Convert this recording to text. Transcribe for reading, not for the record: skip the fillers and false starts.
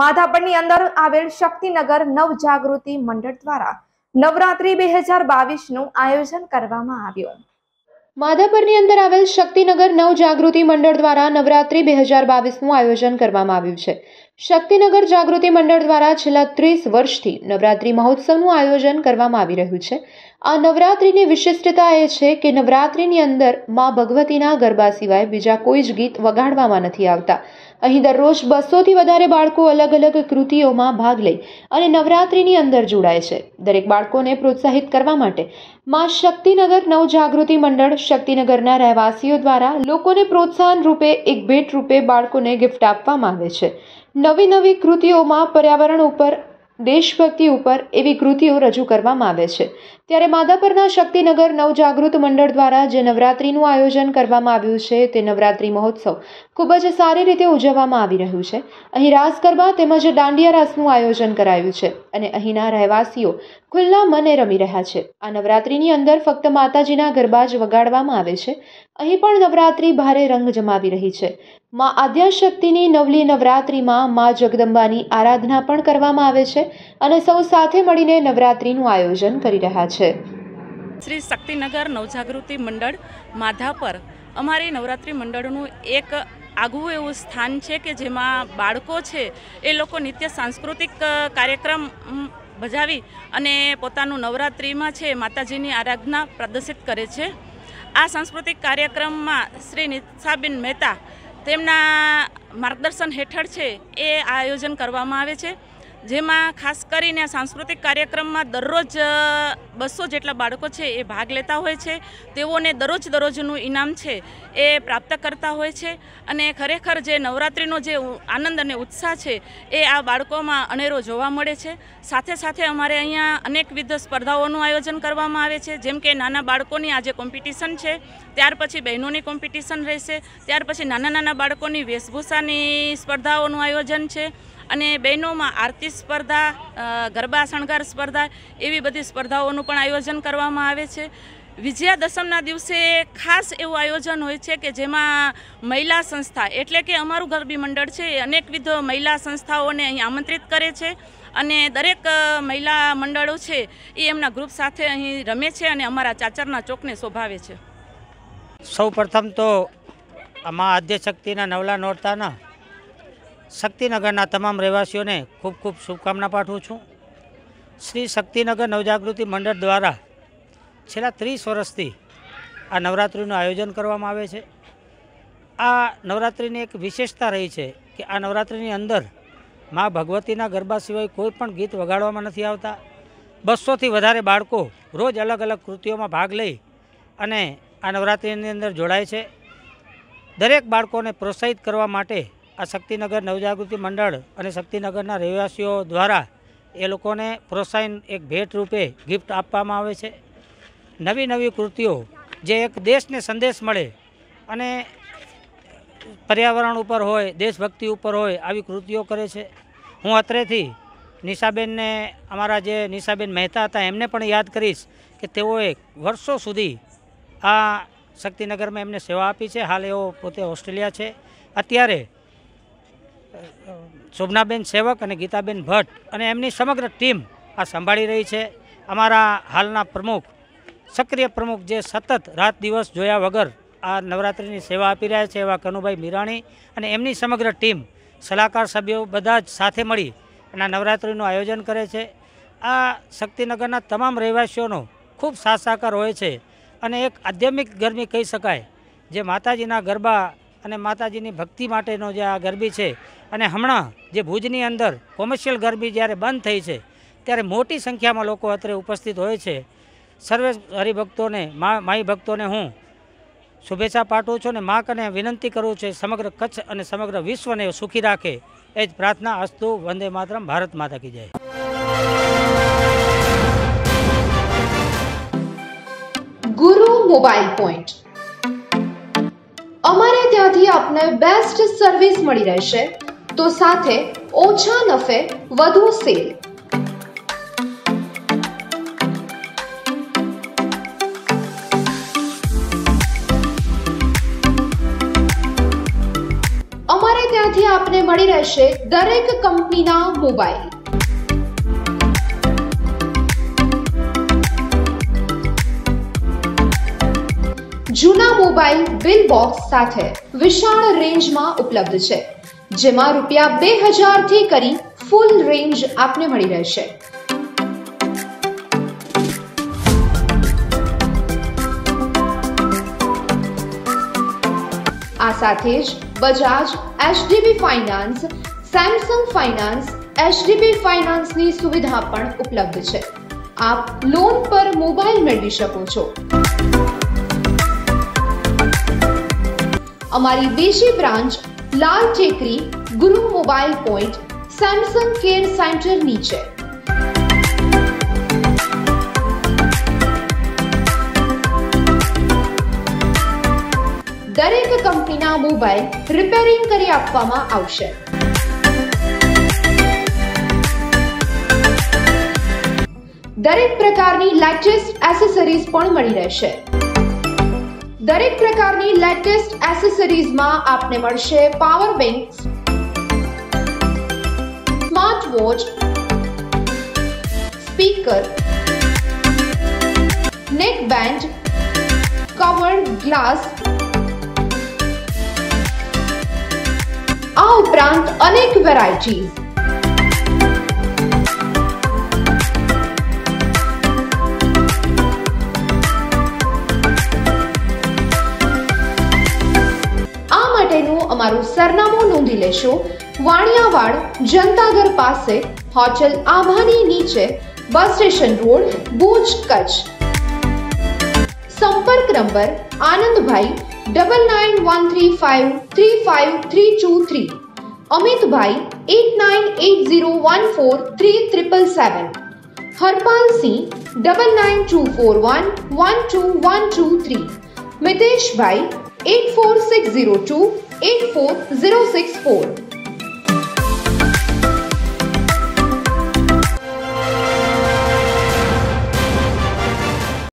माधापरनी अंदर आवेल शक्तिनगर नवजागृति मंडल द्वारा नवरात्रि 2022 નું આયોજન કરવામાં આવ્યું। માધાપરની અંદર આવેલ શક્તિનગર નવજાગૃતિ મંડળ દ્વારા નવરાત્રિ 2022 નું આયોજન કરવામાં આવ્યું છે। શક્તિનગર જાગૃતિ મંડળ દ્વારા છેલ્લા 30 વર્ષથી નવરાત્રિ મહોત્સવનું આયોજન કરવામાં આવી રહ્યું છે। આ નવરાત્રિની વિશિષ્ટતા એ છે કે નવરાત્રિની અંદર માં ભગવતીના ગરબા સિવાય બીજા કોઈ જ ગીત વગાડવામાં નથી આવતા। અહીં દરરોજ 200થી વધારે બાળકો અલગ અલગ કૃતિઓમાં ભાગ લઈ અને નવરાત્રિની અંદર જોડાય છે। દરેક બાળકોને પ્રોત્સાહિત કરવા માટે માં શક્તિનગર નવજાગૃતિ મંડળ શક્તિનગરના રહેવાસીઓ દ્વારા લોકોને પ્રોત્સાહન રૂપે એક ભેટ રૂપે બાળકોને ગિફ્ટ આપવામાં આવે છે। નવી નવી કૃતિઓમાં પર્યાવરણ ઉપર, દેશભક્તિ ઉપર એવી કૃતિઓ રજૂ કરવામાં આવે છે। ત્યારે માધાપરના શક્તિનગર નવજાગૃત મંડળ દ્વારા જે નવરાત્રિનું આયોજન કરવામાં આવ્યું છે તે નવરાત્રિ મહોત્સવ ખૂબ જ સારી રીતે ઉજવવામાં આવી રહ્યું છે। અહીં રાસ ગરબા તેમજ દાંડિયા રાસનું આયોજન કરાયું છે અને અહીંના રહેવાસીઓ ખુલ્લા મને રમી રહ્યા છે। આ નવરાત્રિની અંદર ફક્ત માતાજીના ગરબા જ વગાડવામાં આવે છે। અહીં પણ નવરાત્રિ ભારે રંગ જમાવી રહી છે। મા આદ્યાશક્તિની નવલી નવરાત્રિમાં મા જગદંબાની આરાધના પણ કરવામાં આવે છે અને સૌ સાથે મળીને નવરાત્રિનું આયોજન કરી રહ્યા છે। શ્રી શક્તિનગર નવજાગૃતિ મંડળ માધાપર અમારી નવરાત્રિ મંડળનું એક આગવું એવું સ્થાન છે કે જેમાં બાળકો છે એ લોકો નિત્ય સાંસ્કૃતિક કાર્યક્રમ ભજાવી અને પોતાનું નવરાત્રિમાં છે માતાજીની આરાધના પ્રદર્શિત કરે છે। આ સાંસ્કૃતિક કાર્યક્રમમાં શ્રી નિશાબેન મહેતા તેમના માર્ગદર્શન હેઠળ છે એ આયોજન કરવામાં આવે છે, જેમાં ખાસ કરીને સાંસ્કૃતિક કાર્યક્રમમાં દરરોજ 200 જેટલા બાળકો છે એ ભાગ લેતા હોય છે। તેઓને દરરોજનું ઇનામ છે એ પ્રાપ્ત કરતા હોય છે અને ખરેખર જે નવરાત્રિનો જે આનંદ અને ઉત્સાહ છે એ આ બાળકોમાં અનેરો જોવા મળે છે। સાથે સાથે અમારે અહીંયા અનેકવિધ સ્પર્ધાઓનું આયોજન કરવામાં આવે છે, જેમ કે નાના બાળકોની આજે કોમ્પિટિશન છે, ત્યાર પછી બહેનોની કોમ્પિટિશન રહેશે, ત્યાર પછી નાના બાળકોની વેશભૂષાની સ્પર્ધાઓનું આયોજન છે અને બહેનોમાં આરતી સ્પર્ધા, ગરબા શણગાર સ્પર્ધા એવી બધી સ્પર્ધાઓનું પણ આયોજન કરવામાં આવે છે। વિજયાદશમના દિવસે ખાસ એવું આયોજન હોય છે કે જેમાં મહિલા સંસ્થા એટલે કે અમારું ગરબી મંડળ છે એ અનેકવિધ મહિલા સંસ્થાઓને અહીં આમંત્રિત કરે છે અને દરેક મહિલા મંડળો છે એ એમના ગ્રુપ સાથે અહીં રમે છે અને અમારા ચાચરના ચોકને શોભાવે છે। સૌ પ્રથમ તો આમાં આદ્યશક્તિના નવલા નોરતાના શક્તિનગરના તમામ રહેવાસીઓને ખૂબ ખૂબ શુભકામના પાઠવું છું। શ્રી શક્તિનગર નવજાગૃતિ મંડળ દ્વારા છેલ્લા 30 વર્ષથી આ નવરાત્રિનું આયોજન કરવામાં આવે છે। આ નવરાત્રિની એક વિશેષતા રહી છે કે આ નવરાત્રિની અંદર મા ભગવતીના ગરબા સિવાય કોઈ પણ ગીત વગાડવામાં નથી આવતા। 200થી વધારે બાળકો રોજ અલગ અલગ કૃતિઓમાં ભાગ લઈ અને આ નવરાત્રિની અંદર જોડાય છે। દરેક બાળકોને પ્રોત્સાહિત કરવા માટે આ શક્તિનગર નવજાગૃતિ મંડળ અને શક્તિનગરના રહેવાસીઓ દ્વારા એ લોકોને પ્રોત્સાહન એક ભેટ રૂપે ગિફ્ટ આપવામાં આવે છે। નવી કૃતિઓ જે એક દેશને સંદેશ મળે અને પર્યાવરણ ઉપર હોય, દેશભક્તિ ઉપર હોય, આવી કૃતિઓ કરે છે। હું અત્રેથી નિશાબેનને, અમારા જે નિશાબેન મહેતા હતા એમને પણ યાદ કરીશ કે તેઓએ વર્ષો સુધી આ શક્તિનગરમાં એમને સેવા આપી છે। હાલ એઓ પોતે ઓસ્ટ્રેલિયા છે। અત્યારે શોભનાબેન સેવક અને ગીતાબેન ભટ્ટ અને એમની સમગ્ર ટીમ આ સંભાળી રહી છે। અમારા હાલના પ્રમુખ, સક્રિય પ્રમુખ જે સતત રાત દિવસ જોયા વગર આ નવરાત્રિની સેવા આપી રહ્યા છે એવા કનુભાઈ મિરાણી અને એમની સમગ્ર ટીમ, સલાહકાર સભ્યો બધા જ સાથે મળી અને આ નવરાત્રિનું આયોજન કરે છે। આ શક્તિનગરના તમામ રહેવાસીઓનો ખૂબ સાથ સહકાર હોય છે અને એક આધ્યાત્મિક ગરબી કહી શકાય, જે માતાજીના ગરબા અને માતાજીની ભક્તિ માટેનો જે આ ગરબી છે અને હમણાં જે ભુજની અંદર કોમર્શિયલ ગરબી જ્યારે બંધ થઈ છે ત્યારે મોટી સંખ્યામાં લોકો અત્રે ઉપસ્થિત હોય છે। સર્વે હરિભક્તોને, માઈ ભક્તોને હું શુભેચ્છા પાઠવું છું અને મા કને વિનંતી કરું છું સમગ્ર કચ્છ અને સમગ્ર વિશ્વને સુખી રાખે એ જ પ્રાર્થના। અસ્તુ, વંદે માતરમ, ભારત માતા કી જય। ગુરુ મોબાઈલ પોઈન્ટ અમારે ત્યાંથી આપને બેસ્ટ સર્વિસ મળી રહેશે, તો સાથે ઓછા નફે વધુ સેલ। અમારે ત્યાં માધ્યમથી આપને મળી રહેશે દરેક કંપનીના મોબાઈલ। જૂના મોબાઈલ બિલ બોક્સ સાથે વિશાળ રેન્જમાં ઉપલબ્ધ છે, જેમાં રૂપિયા 2000 થી કરી ફૂલ રેન્જ આપને મળી રહેશે। આ સાથે જ Bajaj HDB finance, Samsung finance, HDB ફાઇનાન્સની સુવિધા પણ ઉપલબ્ધ છે। આપ લોન પર મોબાઈલ મેળવી શકો છો। અમારી બીજી branch Lal Tekri Guru mobile point Samsung care centre नीचे। दरेक कंपनीना मोबाइल रिपेरिंग करी आपवामां आवशे। दरेक प्रकारनी लेटेस्ट एसेसरीज पण मळी रहेशे। दरेक प्रकारनी लेटेस्ट एसेसरीज में आपने मळशे power bank, smart watch, speaker, neck band, curved glass आ उपरांत अनेक वेरायटीज। सरनामो नोंधी लेशो। वाणियावाड़ जनतागर पासे होटल आभानी नीचे, bus station road, Bhuj, Kutch. संपर्क नंबर आनंद भाई 9913535323, अमित भाई 8980143777, हरपाल सिंह 9924112123, मितेश भाई 84602 84064।